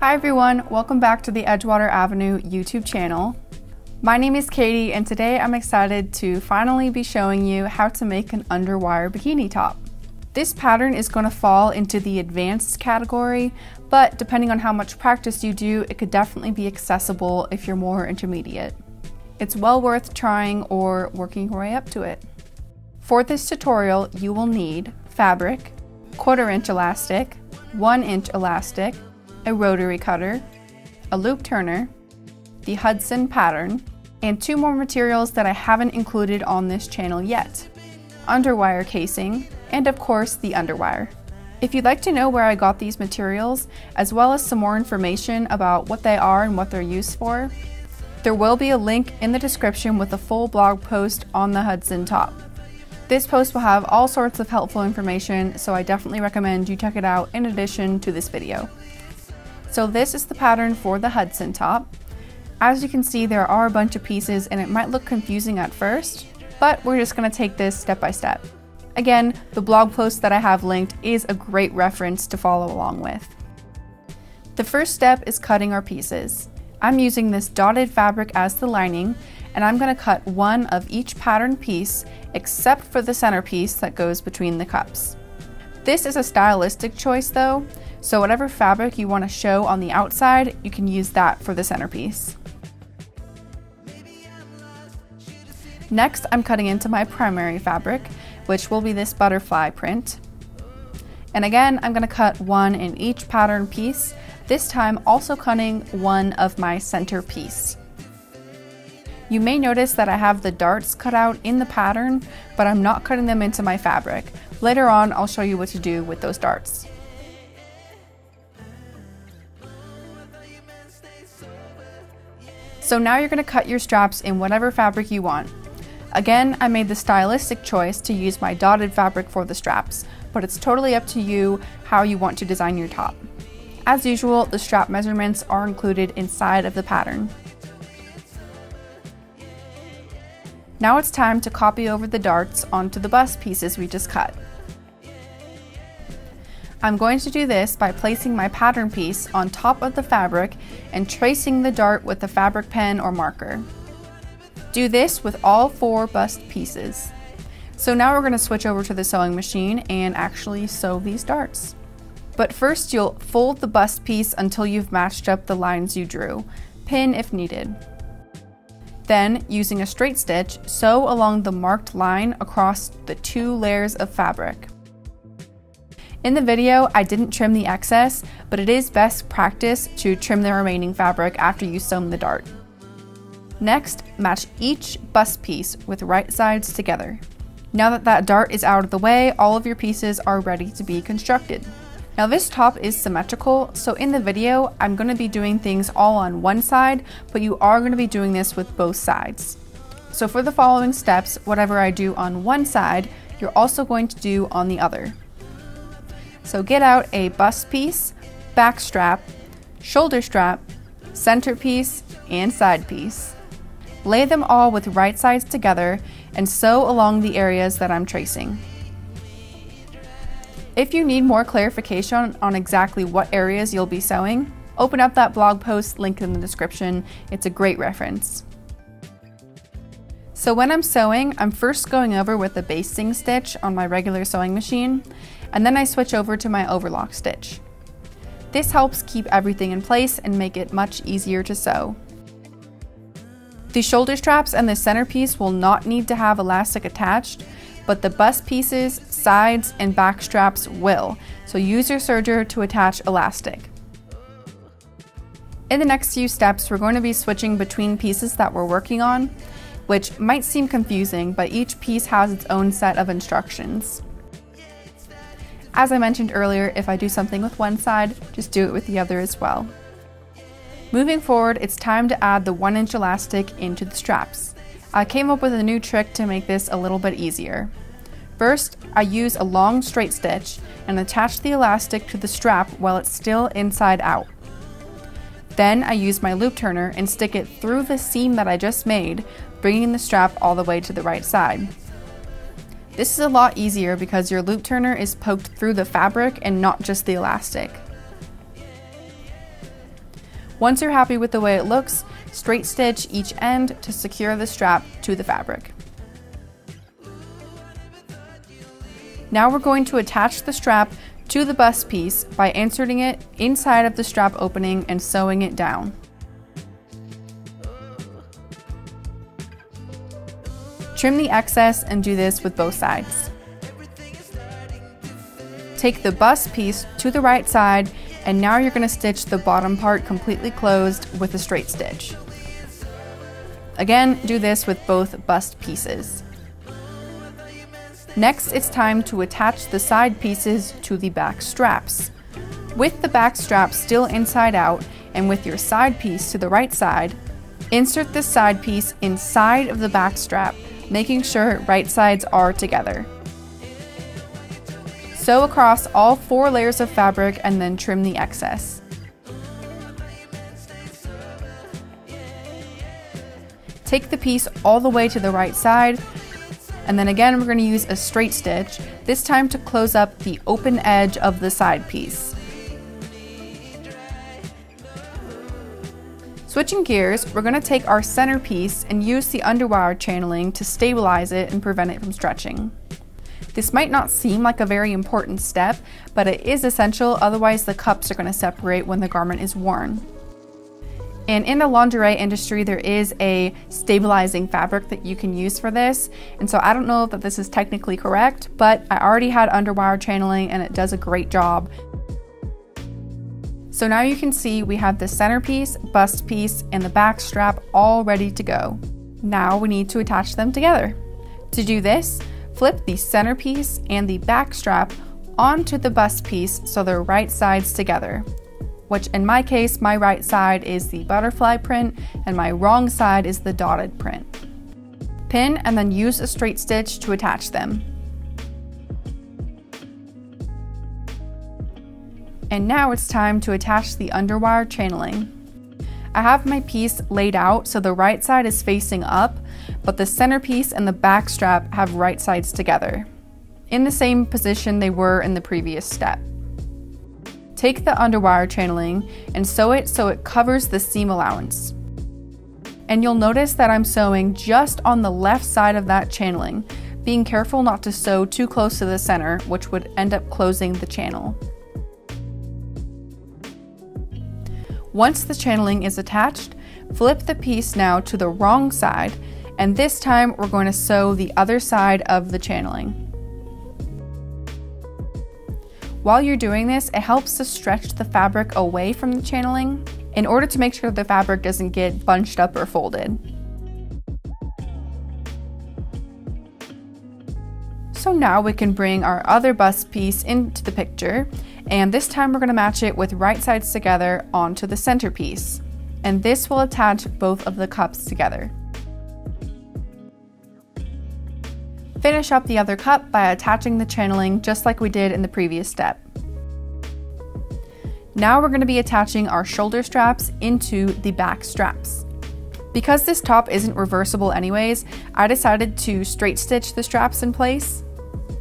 Hi everyone, welcome back to the Edgewater Avenue YouTube channel. My name is Katie and today I'm excited to finally be showing you how to make an underwire bikini top. This pattern is going to fall into the advanced category, but depending on how much practice you do, it could definitely be accessible if you're more intermediate. It's well worth trying or working your way up to it. For this tutorial, you will need fabric, 1/4 inch elastic, 1 inch elastic, a rotary cutter, a loop turner, the Hudson pattern, and 2 more materials that I haven't included on this channel yet, underwire casing, and of course the underwire. If you'd like to know where I got these materials, as well as some more information about what they are and what they're used for, there will be a link in the description with a full blog post on the Hudson Top. This post will have all sorts of helpful information, so I definitely recommend you check it out in addition to this video. So this is the pattern for the Hudson Top. As you can see, there are a bunch of pieces and it might look confusing at first, but we're just going to take this step by step. Again, the blog post that I have linked is a great reference to follow along with. The first step is cutting our pieces. I'm using this dotted fabric as the lining, and I'm going to cut one of each pattern piece except for the centerpiece that goes between the cups. This is a stylistic choice though, so whatever fabric you want to show on the outside, you can use that for the centerpiece. Next, I'm cutting into my primary fabric, which will be this butterfly print. And again, I'm going to cut one in each pattern piece, this time also cutting one of my center piece. You may notice that I have the darts cut out in the pattern, but I'm not cutting them into my fabric. Later on, I'll show you what to do with those darts. So now you're going to cut your straps in whatever fabric you want. Again, I made the stylistic choice to use my dotted fabric for the straps, but it's totally up to you how you want to design your top. As usual, the strap measurements are included inside of the pattern. Now it's time to copy over the darts onto the bust pieces we just cut. I'm going to do this by placing my pattern piece on top of the fabric and tracing the dart with a fabric pen or marker. Do this with all 4 bust pieces. So now we're going to switch over to the sewing machine and actually sew these darts. But first you'll fold the bust piece until you've matched up the lines you drew. Pin if needed. Then, using a straight stitch, sew along the marked line across the 2 layers of fabric. In the video, I didn't trim the excess, but it is best practice to trim the remaining fabric after you sew the dart. Next, match each bust piece with right sides together. Now that that dart is out of the way, all of your pieces are ready to be constructed. Now this top is symmetrical, so in the video, I'm going to be doing things all on one side, but you are going to be doing this with both sides. So for the following steps, whatever I do on one side, you're also going to do on the other. So get out a bust piece, back strap, shoulder strap, center piece, and side piece. Lay them all with right sides together and sew along the areas that I'm tracing. If you need more clarification on exactly what areas you'll be sewing, open up that blog post linked in the description. It's a great reference. So when I'm sewing, I'm first going over with a basting stitch on my regular sewing machine, and then I switch over to my overlock stitch. This helps keep everything in place and make it much easier to sew. The shoulder straps and the centerpiece will not need to have elastic attached, but the bust pieces, sides, and back straps will, so use your serger to attach elastic. In the next few steps, we're going to be switching between pieces that we're working on, which might seem confusing, but each piece has its own set of instructions. As I mentioned earlier, if I do something with one side, just do it with the other as well. Moving forward, it's time to add the 1 inch elastic into the straps. I came up with a new trick to make this a little bit easier. First, I use a long straight stitch and attach the elastic to the strap while it's still inside out. Then I use my loop turner and stick it through the seam that I just made, bringing the strap all the way to the right side. This is a lot easier because your loop turner is poked through the fabric and not just the elastic. Once you're happy with the way it looks, straight stitch each end to secure the strap to the fabric. Now we're going to attach the strap to the bust piece by inserting it inside of the strap opening and sewing it down. Trim the excess and do this with both sides. Take the bust piece to the right side, and now you're going to stitch the bottom part completely closed with a straight stitch. Again, do this with both bust pieces. Next, it's time to attach the side pieces to the back straps. With the back strap still inside out and with your side piece to the right side, insert the side piece inside of the back strap, making sure right sides are together. Sew across all four layers of fabric and then trim the excess. Take the piece all the way to the right side, and then again we're going to use a straight stitch, this time to close up the open edge of the side piece. Switching gears, we're going to take our center piece and use the underwire channeling to stabilize it and prevent it from stretching. This might not seem like a very important step, but it is essential, otherwise the cups are going to separate when the garment is worn. And in the lingerie industry, there is a stabilizing fabric that you can use for this. And so I don't know that this is technically correct, but I already had underwire channeling and it does a great job. So now you can see we have the center piece, bust piece, and the back strap all ready to go. Now we need to attach them together. To do this, flip the center piece and the back strap onto the bust piece so they're right sides together. Which in my case, my right side is the butterfly print and my wrong side is the dotted print. Pin and then use a straight stitch to attach them. And now it's time to attach the underwire channeling. I have my piece laid out so the right side is facing up, but the center piece and the back strap have right sides together, in the same position they were in the previous step. Take the underwire channeling and sew it so it covers the seam allowance. And you'll notice that I'm sewing just on the left side of that channeling, being careful not to sew too close to the center, which would end up closing the channel. Once the channeling is attached, flip the piece now to the wrong side, and this time we're going to sew the other side of the channeling. While you're doing this, it helps to stretch the fabric away from the channeling in order to make sure the fabric doesn't get bunched up or folded. So now we can bring our other bust piece into the picture, and this time we're going to match it with right sides together onto the center piece. And this will attach both of the cups together. Finish up the other cup by attaching the channeling just like we did in the previous step. Now we're going to be attaching our shoulder straps into the back straps. Because this top isn't reversible anyways, I decided to straight stitch the straps in place,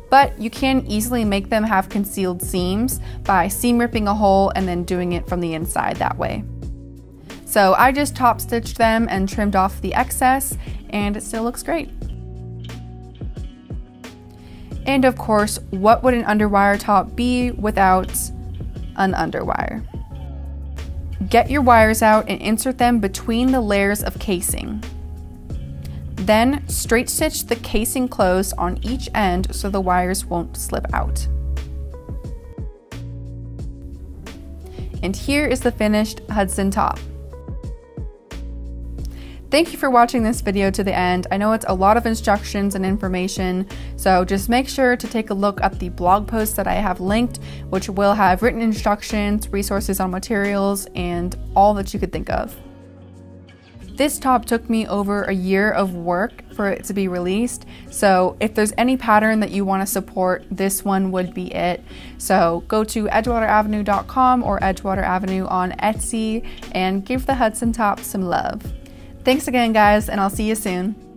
but you can easily make them have concealed seams by seam ripping a hole and then doing it from the inside that way. So I just top stitched them and trimmed off the excess, and it still looks great. And of course, what would an underwire top be without an underwire? Get your wires out and insert them between the layers of casing. Then straight stitch the casing closed on each end so the wires won't slip out. And here is the finished Hudson top. Thank you for watching this video to the end. I know it's a lot of instructions and information, so just make sure to take a look at the blog post that I have linked, which will have written instructions, resources on materials, and all that you could think of. This top took me over a year of work for it to be released, so if there's any pattern that you want to support, this one would be it. So go to edgewateravenue.com or Edgewater Avenue on Etsy and give the Hudson top some love. Thanks again, guys, and I'll see you soon.